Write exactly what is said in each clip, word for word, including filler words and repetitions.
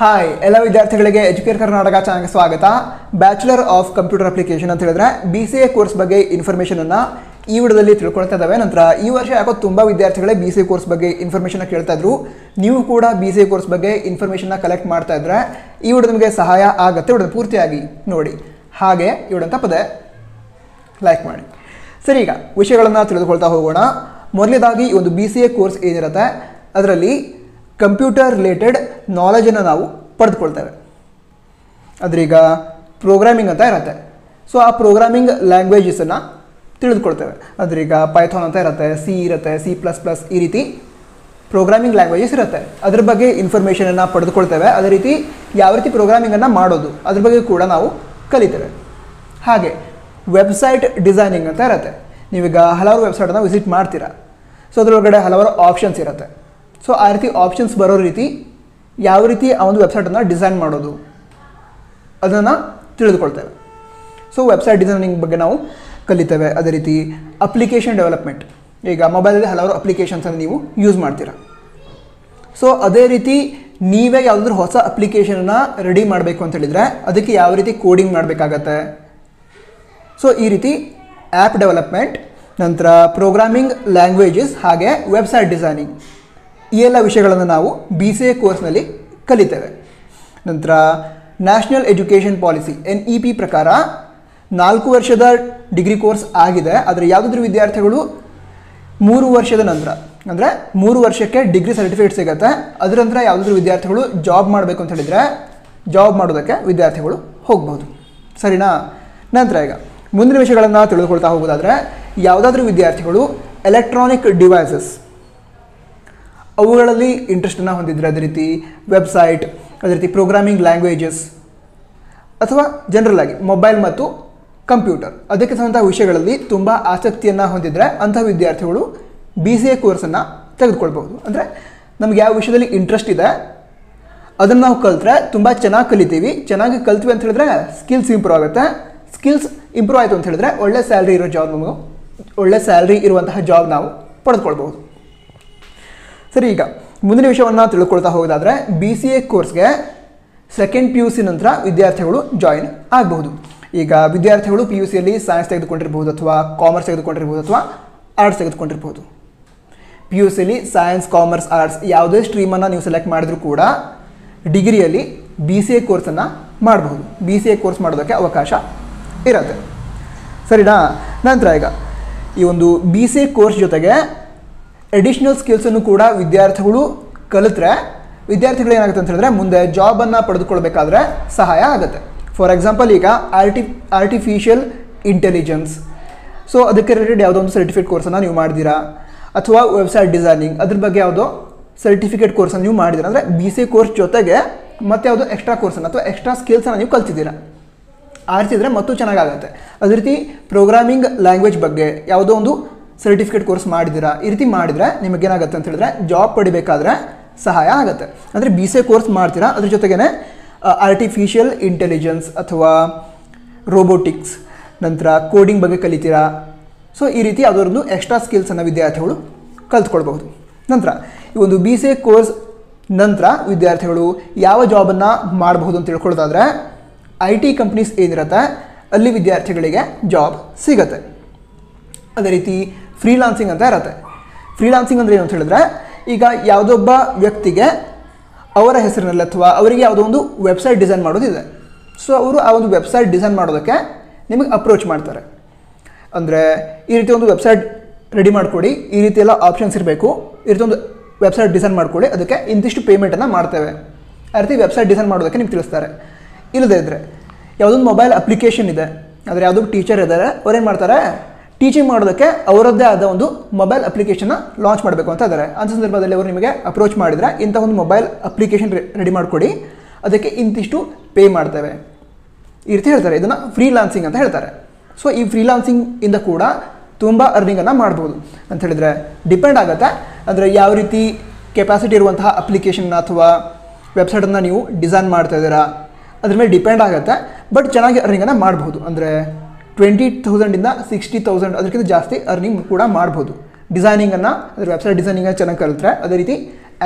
हाय ಎಲ್ಲ ವಿದ್ಯಾರ್ಥಿಗಳಿಗೆ ಎಜುಕೇರ್ ಕರ್ನಾಟಕ ಚಾನೆಲ್ಗೆ ಸ್ವಾಗತ ಬ್ಯಾಚುಲರ್ ಆಫ್ ಕಂಪ್ಯೂಟರ್ ಅಪ್ಲಿಕೇಶನ್ ಅಂತ ಹೇಳಿದ್ರೆ B C A ಕೋರ್ಸ್ ಬಗ್ಗೆ ಇನ್ಫರ್ಮೇಷನ್ ಅನ್ನು ಈ ವಿಡಿಯೋದಲ್ಲಿ ತಿಳ್ಕೊಳ್ಳುತ್ತಾ ಇದ್ದೇವೆ ನಂತರ ಈ ವರ್ಷ ಯಾಕೋ ತುಂಬಾ ವಿದ್ಯಾರ್ಥಿಗಳೇ B C A ಕೋರ್ಸ್ ಬಗ್ಗೆ ಇನ್ಫರ್ಮೇಷನ್ ಕೇಳ್ತಾ ಇದ್ರು ನೀವು ಕೂಡ B C A ಕೋರ್ಸ್ ಬಗ್ಗೆ ಇನ್ಫರ್ಮೇಷನ್ ಕಲೆಕ್ಟ್ ಮಾಡ್ತಾ ಇದ್ರೆ ಈ ವಿಡಿಯೋ ನಿಮಗೆ ಸಹಾಯ ಆಗುತ್ತೆ ವಿಡಿಯೋ ಪೂರ್ತಿಯಾಗಿ ನೋಡಿ ಹಾಗೆ ಈ ವಿಡಿಯೋ ತಪ್ಪದೆ ಲೈಕ್ ಮಾಡಿ ಸರಿ ಈಗ ವಿಷಯಗಳನ್ನು ತಿಳಿದುಕೊಳ್ಳುತ್ತಾ ಹೋಗೋಣ ಮೊದಲನೇದಾಗಿ ಈ ಒಂದು B C A ಕೋರ್ಸ್ ಏನಿರುತ್ತೆ ಅದರಲ್ಲಿ कंप्यूटर रिलेटेड नॉलेज ना पड़ेकोल्ते अद्रीग प्रोग्रामिंग अंत सो आ प्रोग्रामिंग लैंग्वेजन तक अद्रीग पाइथॉन अंत सी सी प्लस प्लस रीति प्रोग्रामिंग लैंग्वेजस अदर बे इन्फॉर्मेशन पड़ेकोल्ते अदे रीति यी प्रोग्रामिंग अदर बे कूड़ा ना कलते वेबसाइट डिसैनिंग अंत हलवर वेबसाइट विसिट माती सो अदर हलवर ऑप्शन्स सो आ रीति ऑप्शन्स बरो रीति याव रीति आ ओंदु वेबसाइट अन्नु डिसैन माडोदु अदन्न तिळिदुकोळ्ळुत्तेवे सो वेबसाइट डिसैनिंग बग्गे नावु कलितेवे अदे रीति अप्लिकेशन डेवलपमेंट ईग मोबाइल अल्लि हलवारु अप्लिकेशन्स अन्नु नीवु यूस माड्तीरा सो अदे रीति नीवे यावदादरू होस अप्लिकेशन अन्नु रेडी माडबेकु अंत हेळिद्रे अदक्के याव रीति कोडिंग माडबेकागुत्ते सो ई रीति आप डेवलपमेंट नंतर प्रोग्रामिंग लैंग्वेजेस हागे वेबसाइट डिसैनिंग ये विषय ना B C A कोर्स कलिते नंतर national education policy N E P प्रकार ನಾಲ್ಕು ವರ್ಷದ ಡಿಗ್ರಿ ಕೋರ್ಸ್ ಆಗಿದೆ ಆದರೆ ಯಾವುದಾದರೂ ವಿದ್ಯಾರ್ಥಿಗಳು ಮೂರು ವರ್ಷದ ನಂತರ ಅಂದ್ರೆ ಮೂರು ವರ್ಷಕ್ಕೆ ಡಿಗ್ರಿ ಸರ್ಟಿಫಿಕೇಟ್ ಸಿಗುತ್ತೆ ಅದರ ನಂತರ ಯಾವುದಾದರೂ ವಿದ್ಯಾರ್ಥಿಗಳು ಜಾಬ್ ಮಾಡಬೇಕು ಅಂತ ಹೇಳಿದ್ರೆ ಜಾಬ್ ಮಾಡೋದಕ್ಕೆ ವಿದ್ಯಾರ್ಥಿಗಳು ಹೋಗಬಹುದು ಸರಿನಾ ನಂತರ ಈಗ ಮುಂದಿನ ವಿಷಯಗಳನ್ನು ತಿಳಿದುಕೊಳ್ಳುತ್ತಾ ಹೋಗೋದಾದ್ರೆ ಯಾವುದಾದರೂ ವಿದ್ಯಾರ್ಥಿಗಳು ಎಲೆಕ್ಟ್ರಾನಿಕ್ ಡಿವೈಸಸ್ ಅವುಗಳಲ್ಲಿ ಇಂಟರೆಸ್ಟ್ ಅನ್ನು ಹೊಂದಿದ್ರೆ ಅದೇ ರೀತಿ ವೆಬ್ಸೈಟ್ ಅದೇ ರೀತಿ ಪ್ರೋಗ್ರಾಮಿಂಗ್ ಲ್ಯಾಂಗ್ವೇಜಸ್ ಅಥವಾ ಜನರಲ್ ಆಗಿ ಮೊಬೈಲ್ ಮತ್ತು ಕಂಪ್ಯೂಟರ್ ಅದಕ್ಕೆ ಸಂಬಂಧ ವಿಷಯಗಳಲ್ಲಿ ತುಂಬಾ ಆಸಕ್ತಿಯನ್ನ ಹೊಂದಿದ್ರೆ ಅಂತ ವಿದ್ಯಾರ್ಥಿಗಳು B C A ಕೋರ್ಸ್ ಅನ್ನು ತೆಗೆದುಕೊಳ್ಳಬಹುದು ಅಂದ್ರೆ ನಮಗೆ ಯಾವ ವಿಷಯದಲ್ಲಿ ಇಂಟರೆಸ್ಟ್ ಇದೆ ಅದನ್ನ ನಾವು ಕಲಿತ್ರೆ ತುಂಬಾ ಚೆನ್ನಾಗಿ ಕಲಿತೀವಿ ಚೆನ್ನಾಗಿ ಕಲಿತ್ವಿ ಅಂತ ಹೇಳಿದ್ರೆ ಸ್ಕಿಲ್ಸ್ ಇಂಪ್ರೂವ್ ಆಗುತ್ತೆ ಸ್ಕಿಲ್ಸ್ ಇಂಪ್ರೂವ್ ಆಯ್ತು ಅಂತ ಹೇಳಿದ್ರೆ ಒಳ್ಳೆ ಸ್ಯಾಲರಿ ಇರೋ ಜಾಬ್ ನಾವು ಒಳ್ಳೆ ಸ್ಯಾಲರಿ ಇರುವಂತ ಜಾಬ್ ನಾವು ಪಡೆದುಕೊಳ್ಳಬಹುದು सरी मुंदिन विषयवन्न तिळिदुकोळ्ळुत्ता होगोदाद्रे B C A कोर्स्गे सेकेंड P U C नंतर विद्यार्थिगळु जॉइन ಆಗಬಹುದು ಈಗ ವಿದ್ಯಾರ್ಥಿಗಳು P U C ಅಲ್ಲಿ ಸೈನ್ಸ್ ತೆಗೆದುಕೊಂಡಿರಬಹುದು ಅಥವಾ ಕಾಮರ್ಸ್ ತೆಗೆದುಕೊಂಡಿರಬಹುದು ಅಥವಾ ಆರ್ಟ್ಸ್ ತೆಗೆದುಕೊಂಡಿರಬಹುದು P U C ಅಲ್ಲಿ ಸೈನ್ಸ್ ಕಾಮರ್ಸ್ ಆರ್ಟ್ಸ್ ಯಾವುದೇ ಸ್ಟ್ರೀಮ್ ಅನ್ನು ನೀವು ಸೆಲೆಕ್ಟ್ ಮಾಡಿದ್ರು ಕೂಡ ಡಿಗ್ರಿ ಅಲ್ಲಿ B C A ಕೋರ್ಸ್ ಅನ್ನು ಮಾಡಬಹುದು B C A ಕೋರ್ಸ್ ಮಾಡೋದಕ್ಕೆ ಅವಕಾಶ ಇರುತ್ತೆ ಸರಿನಾ ನಂತರ ಈಗ ಈ ಒಂದು B C A ಕೋರ್ಸ್ ಜೊತೆಗೆ एडिशनल स्किल्स कूड़ा विद्यार्थी कलित्रे विद्यार्थी ऐनागुत्ते मुंदे जॉब अन्नु पडेदुकोळ्ळबेकाद्रे सहाय आगुत्ते फॉर एग्जांपल ईग आर्टि आर्टिफिशियल इंटेलिजेंस सो अदक्के रिलेटेड यावुदो ओंदु सर्टिफिकेट कोर्स अन्नु नीवु माड्तीरा अथवा वेबसाइट डिसैनिंग अदर बग्गे यावुदो सर्टिफिकेट कोर्स अन्नु नीवु माड्तीरा अंद्रे B C A कोर्स जोतेगे मत्ते यावुदो एक्स्ट्रा कोर्स अथवा एक्स्ट्रा स्किल्स अन्नु नीवु कलितिदीरा आ रीति इद्रे मत्तू चेन्नागागुत्ते अदे रीति प्रोग्रामिंग लैंग्वेज बग्गे यावुदो ओंदु सर्टिफिकेट कोर्स ಮಾಡಿದಿರಾ ಈ ರೀತಿ ಮಾಡಿದ್ರೆ ನಿಮಗೆ ಏನಾಗುತ್ತೆ ಅಂತ ಹೇಳಿದ್ರೆ ಜಾಬ್ ಪಡೆಯಬೇಕಾದ್ರೆ ಸಹಾಯ ಆಗುತ್ತೆ ಅಂದ್ರೆ B C A ಕೋರ್ಸ್ ಮಾಡ್ತೀರಾ ಅದರ ಜೊತೆಗೇನೆ ಆರ್ಟಿಫಿಷಿಯಲ್ ಇಂಟೆಲಿಜೆನ್ಸ್ ಅಥವಾ ರೋಬೋಟಿಕ್ಸ್ ನಂತರ ಕೋಡಿಂಗ್ ಬಗ್ಗೆ ಕಲಿತೀರಾ ಸೋ ಈ ರೀತಿ ಅದರೊಂದು ಎಕ್ಸ್ಟ್ರಾ ಸ್ಕಿಲ್ಸ್ ಅನ್ನು ವಿದ್ಯಾರ್ಥಿಗಳು ಕಲಿತುಕೊಳ್ಳಬಹುದು ನಂತರ ಈ ಒಂದು B C A ಕೋರ್ಸ್ ನಂತರ ವಿದ್ಯಾರ್ಥಿಗಳು ಯಾವ ಜಾಬ್ ಅನ್ನು ಮಾಡಬಹುದು ಅಂತ ತಿಳ್ಕೊಳ್ಳೋದಾದ್ರೆ ಐಟಿ ಕಂಪನೀಸ್ ಏನಿರುತ್ತೆ ಅಲ್ಲಿ ವಿದ್ಯಾರ್ಥಿಗಳಿಗೆ ಜಾಬ್ ಸಿಗುತ್ತೆ ಅದೇ ರೀತಿ ಫ್ರೀಲಾನ್ಸಿಂಗ್ ಅಂತ ಇರುತ್ತೆ ಫ್ರೀಲಾನ್ಸಿಂಗ್ ಅಂದ್ರೆ ಏನು ಅಂತ ಹೇಳಿದ್ರೆ ಈಗ ಯಾವುದೊಬ್ಬ ವ್ಯಕ್ತಿಗೆ ಅವರ ಹೆಸರಿನಲ್ಲಿ ಅಥವಾ ಅವರಿಗೆ ಯಾವುದೋ ಒಂದು ವೆಬ್ಸೈಟ್ ಡಿಸೈನ್ ಮಾಡೋದಿದೆ ಸೋ ಅವರು ಆ ಒಂದು ವೆಬ್ಸೈಟ್ ಡಿಸೈನ್ ಮಾಡೋದಕ್ಕೆ ನಿಮಗೆ ಅಪ್ರೋಚ್ ಮಾಡ್ತಾರೆ ಅಂದ್ರೆ ಈ ರೀತಿ ಒಂದು ವೆಬ್ಸೈಟ್ ರೆಡಿ ಮಾಡ್ಕೊಡಿ ಈ ರೀತಿ ಎಲ್ಲ ಆಪ್ಷನ್ಸ್ ಇರಬೇಕು ಈ ರೀತಿ ಒಂದು ವೆಬ್ಸೈಟ್ ಡಿಸೈನ್ ಮಾಡ್ಕೊಡಿ ಅದಕ್ಕೆ ಇಂತಿಷ್ಟು ಪೇಮೆಂಟ್ ಅನ್ನು ಮಾಡ್ತೇವೆ ಆ ರೀತಿ ವೆಬ್ಸೈಟ್ ಡಿಸೈನ್ ಮಾಡೋದಕ್ಕೆ ನಿಮಗೆ ತಿಳಿಸ್ತಾರೆ ಇಲ್ಲದೇ ಇದ್ರೆ ಯಾವುದೊಂದು ಮೊಬೈಲ್ ಅಪ್ಲಿಕೇಶನ್ ಇದೆ ಅದರ ಯಾವುದೋ ಟೀಚರ್ ಇದ್ದಾರೆ ಅವರು ಏನು ಮಾಡ್ತಾರೆ ಟೀಚಿಂಗ್ ಮಾಡೋದಕ್ಕೆ ಅವರದ್ದೇ ಆದ ಒಂದು ಮೊಬೈಲ್ ಅಪ್ಲಿಕೇಶನ್ ಲಾಂಚ್ ಮಾಡಬೇಕು ಅಂತ ಇದ್ದಾರೆ ಅಂತ ಸಂದರ್ಭದಲ್ಲಿ ಅವರು ನಿಮಗೆ ಅಪ್ರೋಚ್ ಮಾಡಿದ್ರೆ ಇಂತ ಒಂದು ಮೊಬೈಲ್ ಅಪ್ಲಿಕೇಶನ್ ರೆಡಿ ಮಾಡ್ಕೊಡಿ ಅದಕ್ಕೆ ಇಂತಿಷ್ಟು ಪೇ ಮಾಡ್ತೇವೆ ಈ ರೀತಿ ಹೇಳ್ತಾರೆ ಇದನ್ನ ಫ್ರೀಲಾನ್ಸಿಂಗ್ ಅಂತ ಹೇಳ್ತಾರೆ ಸೋ ಈ ಫ್ರೀಲಾನ್ಸಿಂಗ್ ಇಂದ ಕೂಡ ತುಂಬಾ ಅರ್ನಿಂಗ್ ಅನ್ನು ಮಾಡಬಹುದು ಅಂತ ಹೇಳಿದ್ರೆ ಡಿಪೆಂಡ್ ಆಗುತ್ತೆ ಅಂದ್ರೆ ಯಾವ ರೀತಿ ಕೆಪಾಸಿಟಿ ಇರುವಂತ ಅಪ್ಲಿಕೇಶನ್ ಅಥವಾ ವೆಬ್ಸೈಟ್ ಅನ್ನು ನೀವು ಡಿಸೈನ್ ಮಾಡ್ತಾ ಇದ್ದೀರಾ ಅದರ ಮೇಲೆ ಡಿಪೆಂಡ್ ಆಗುತ್ತೆ ಬಟ್ ಚೆನ್ನಾಗಿ ಅರ್ನಿಂಗ್ ಅನ್ನು ಮಾಡಬಹುದು ಅಂದ್ರೆ ट्वेंटी थाउज़ेंड ಇಂದ ಸಿಕ್ಸ್ಟಿ थाउज़ेंड ಅದಕ್ಕಿಂತ ಜಾಸ್ತಿ ಅರ್ನಿಂಗ್ ಕೂಡ ಮಾಡಬಹುದು ಡಿಸೈನಿಂಗ್ ಅನ್ನು ಅದರ ವೆಬ್ಸೈಟ್ ಡಿಸೈನಿಂಗ್ ಅನ್ನು ಚೆನ್ನಾಗಿ ಕಲಿತ್ರೆ ಅದೇ ರೀತಿ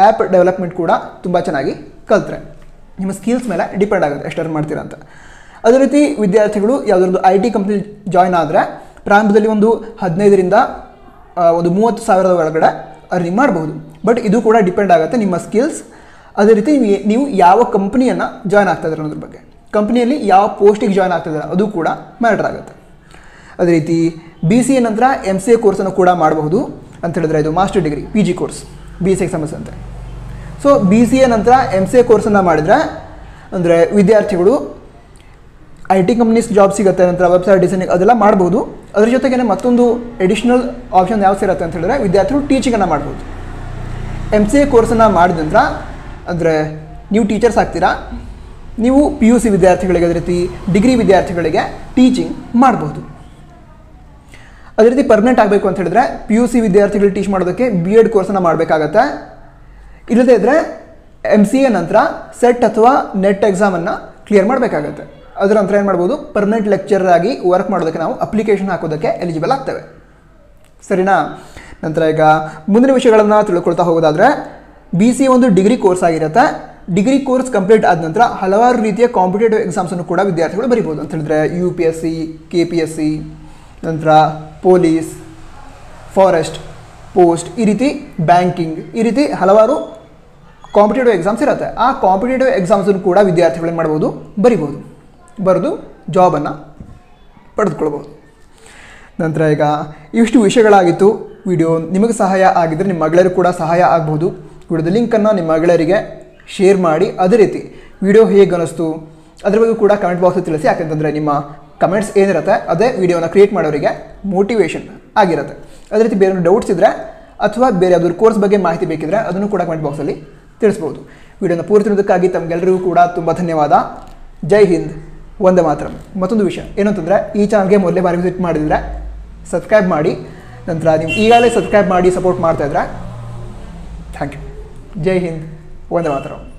ಆಪ್ ಡೆವಲಪ್ಮೆಂಟ್ ಕೂಡ ತುಂಬಾ ಚೆನ್ನಾಗಿ ಕಲಿತ್ರೆ ನಿಮ್ಮ ಸ್ಕಿಲ್ಸ್ ಮೇಲೆ ಡಿಪೆಂಡ್ ಆಗುತ್ತೆ ಎಷ್ಟು ಅರ್ನ್ ಮಾಡ್ತೀರಾ ಅಂತ. ಅದೇ ರೀತಿ ವಿದ್ಯಾರ್ಥಿಗಳು ಯಾವುದಾದ್ರೂ ಐ ಟಿ ಕಂಪ್ನಿ ಜಾಯ್ನ್ ಆದರೆ ಪ್ರಾರಂಭದಲ್ಲಿ ಒಂದು ಹದಿನೈದರಿಂದ ಒಂದು ಮೂವತ್ತು ಸಾವಿರದ ಒಳಗಡೆ ಅರ್ನಿಂಗ್ ಮಾಡ್ಬೋದು. ಬಟ್ ಇದು ಕೂಡ ಡಿಪೆಂಡ್ ಆಗುತ್ತೆ ನಿಮ್ಮ ಸ್ಕಿಲ್ಸ್, ಅದೇ ರೀತಿ ನೀವು ಯಾವ ಕಂಪ್ನಿಯನ್ನು ಜಾಯ್ನ್ ಆಗ್ತಾಯಿದ್ರೆ ಅನ್ನೋದ್ರ ಬಗ್ಗೆ, ಕಂಪ್ನಿಯಲ್ಲಿ ಯಾವ ಪೋಸ್ಟಿಗೆ ಜಾಯ್ನ್ ಆಗ್ತಾಯಿದ್ರೆ ಅದು ಕೂಡ ಮ್ಯಾಟರ್ ಆಗುತ್ತೆ. ಅದೇ ರೀತಿ ಬಿ ಸಿ ಎ ನಂತರ ಎಮ್ ಸಿ ಎ ಕೋರ್ಸನ್ನು ಕೂಡ ಮಾಡಬಹುದು ಅಂತ ಹೇಳಿದ್ರೆ ಇದು master degree P G course B C ಎಗೆ ಸಂಬಂಧಿಸಿದಂತೆ. ಸೊ ಬಿ ಸಿ ಎ ನಂತರ ಎಮ್ ಸಿ ಎ ಕೋರ್ಸನ್ನು ಮಾಡಿದರೆ ಅಂದರೆ ವಿದ್ಯಾರ್ಥಿಗಳು ಐ ಟಿ ಕಂಪ್ನೀಸ್ ಜಾಬ್ ಸಿಗುತ್ತೆ, ನಂತರ ವೆಬ್ಸೈಟ್ ಡಿಸೈನಿಂಗ್ ಅದೆಲ್ಲ ಮಾಡ್ಬೋದು. ಅದ್ರ ಜೊತೆಗೇನೆ ಮತ್ತೊಂದು ಎಡಿಷ್ನಲ್ ಆಪ್ಷನ್ ಯಾವ ಸಿಗುತ್ತೆ ಅಂತ ಹೇಳಿದ್ರೆ ವಿದ್ಯಾರ್ಥಿಗಳು ಟೀಚಿಂಗನ್ನು ಮಾಡ್ಬೋದು. ಎಮ್ ಸಿ ಎ ಕೋರ್ಸನ್ನು ಮಾಡಿದ ನಂತರ ಅಂದರೆ ನೀವು ಟೀಚರ್ಸ್ ಆಗ್ತೀರಾ, ನೀವು ಪಿ ಯು ಸಿ ವಿದ್ಯಾರ್ಥಿಗಳಿಗೆ ಅದೇ ರೀತಿ ಡಿಗ್ರಿ ವಿದ್ಯಾರ್ಥಿಗಳಿಗೆ ಟೀಚಿಂಗ್ ಮಾಡ್ಬೋದು. ಅದೇ ರೀತಿ ಪರ್ಮನೆಂಟ್ ಆಗಬೇಕು ಅಂತ ಹೇಳಿದ್ರೆ ಪಿ ಯು ಸಿ ವಿದ್ಯಾರ್ಥಿಗಳಿಗೆ ಟೀಚ್ ಮಾಡೋದಕ್ಕೆ ಬಿ ಎಡ್ ಕೋರ್ಸನ್ನು ಮಾಡಬೇಕಾಗತ್ತೆ. ಇಲ್ಲದೇ ಇದ್ದರೆ ಎಮ್ ಸಿ ಎ ನಂತರ ಸೆಟ್ ಅಥವಾ ನೆಟ್ ಎಕ್ಸಾಮನ್ನು ಕ್ಲಿಯರ್ ಮಾಡಬೇಕಾಗತ್ತೆ. ಅದರ ನಂತರ ಏನು ಮಾಡ್ಬೋದು, ಪರ್ಮನೆಂಟ್ ಲೆಕ್ಚರರ್ ಆಗಿ ವರ್ಕ್ ಮಾಡೋದಕ್ಕೆ ನಾವು ಅಪ್ಲಿಕೇಶನ್ ಹಾಕೋದಕ್ಕೆ ಎಲಿಜಿಬಲ್ ಆಗ್ತೇವೆ, ಸರಿನಾ. ನಂತರ ಈಗ ಮುಂದಿನ ವಿಷಯಗಳನ್ನು ತಿಳ್ಕೊಳ್ತಾ ಹೋಗೋದಾದರೆ ಬಿ ಸಿ ಎ ಒಂದು ಡಿಗ್ರಿ ಕೋರ್ಸ್ ಆಗಿರುತ್ತೆ. ಡಿಗ್ರಿ ಕೋರ್ಸ್ ಕಂಪ್ಲೀಟ್ ಆದ ನಂತರ ಹಲವಾರು ರೀತಿಯ ಕಾಂಪಿಟೇಟಿವ್ ಎಕ್ಸಾಮ್ಸನ್ನು ಕೂಡ ವಿದ್ಯಾರ್ಥಿಗಳು ಬರಿಬೋದು ಅಂತ ಹೇಳಿದ್ರೆ U P S C, K P S C, ನಂತರ ಪೊಲೀಸ್, ಫಾರೆಸ್ಟ್, ಪೋಸ್ಟ್, ಈ ರೀತಿ ಬ್ಯಾಂಕಿಂಗ್, ಈ ರೀತಿ ಹಲವಾರು ಕಾಂಪಿಟೇಟಿವ್ ಎಕ್ಸಾಮ್ಸ್ ಇರುತ್ತೆ. ಆ ಕಾಂಪಿಟೇಟಿವ್ ಎಕ್ಸಾಮ್ಸನ್ನು ಕೂಡ ವಿದ್ಯಾರ್ಥಿಗಳು ಏನು ಮಾಡ್ಬೋದು, ಬರಿಬೋದು, ಬರೆದು ಜಾಬನ್ನು ಪಡೆದುಕೊಳ್ಬೋದು. ನಂತರ ಈಗ ಇಷ್ಟು ವಿಷಯಗಳಾಗಿತ್ತು. ವಿಡಿಯೋ ನಿಮಗೆ ಸಹಾಯ ಆಗಿದ್ದರೆ ನಿಮ್ಮ ಮಗಳರಿಗೂ ಕೂಡ ಸಹಾಯ ಆಗ್ಬೋದು. ವಿಡಿಯೋದ ಲಿಂಕನ್ನು ನಿಮ್ಮ ಮಗಳರಿಗೆ ಶೇರ್ ಮಾಡಿ. ಅದೇ ರೀತಿ ವಿಡಿಯೋ ಹೇಗೆ ಅನ್ನಿಸ್ತು ಅದ್ರ ಬಗ್ಗೆ ಕೂಡ ಕಮೆಂಟ್ ಬಾಕ್ಸಲ್ಲಿ ತಿಳಿಸಿ, ಯಾಕೆಂತಂದರೆ ನಿಮ್ಮ ಕಮೆಂಟ್ಸ್ ಏನಿರುತ್ತೆ ಅದೇ ವಿಡಿಯೋನ ಕ್ರಿಯೇಟ್ ಮಾಡೋರಿಗೆ ಮೋಟಿವೇಶನ್ ಆಗಿರುತ್ತೆ. ಅದೇ ರೀತಿ ಬೇರೆ ಡೌಟ್ಸ್ ಇದ್ದರೆ ಅಥವಾ ಬೇರೆ ಯಾವುದಾದ್ರು ಕೋರ್ಸ್ ಬಗ್ಗೆ ಮಾಹಿತಿ ಬೇಕಿದ್ದರೆ ಅದನ್ನು ಕೂಡ ಕಮೆಂಟ್ ಬಾಕ್ಸಲ್ಲಿ ತಿಳಿಸ್ಬೋದು. ವಿಡಿಯೋನ ಪೂರ್ತಿ ನೋಡೋದಕ್ಕಾಗಿ ತಮಗೆಲ್ಲರಿಗೂ ಕೂಡ ತುಂಬ ಧನ್ಯವಾದ. ಜೈ ಹಿಂದ್, ಒಂದೇ ಮಾತ್ರ. ಮತ್ತೊಂದು ವಿಷಯ ಏನು ಅಂತಂದರೆ ಈ ಚಾನಲ್ಗೆ ಮೊದಲೇ ಬಾರಿ ವಿಸಿಟ್ ಮಾಡಿದರೆ ಸಬ್ಸ್ಕ್ರೈಬ್ ಮಾಡಿ. ನಂತರ ನೀವು ಈಗಾಗಲೇ ಸಬ್ಸ್ಕ್ರೈಬ್ ಮಾಡಿ ಸಪೋರ್ಟ್ ಮಾಡ್ತಾಯಿದ್ರೆ ಥ್ಯಾಂಕ್ ಯು. ಜೈ ಹಿಂದ್, ಒಂದೇ ಮಾತ್ರ.